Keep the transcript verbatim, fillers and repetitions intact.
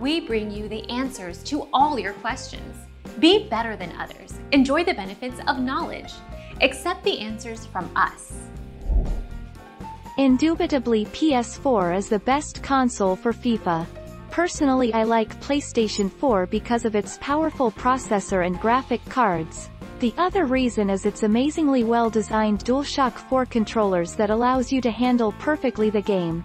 we bring you the answers to all your questions. Be better than others. Enjoy the benefits of knowledge. Accept the answers from us. Indubitably, P S four is the best console for FIFA. Personally, I like PlayStation four because of its powerful processor and graphic cards. The other reason is its amazingly well-designed DualShock four controllers that allows you to handle perfectly the game.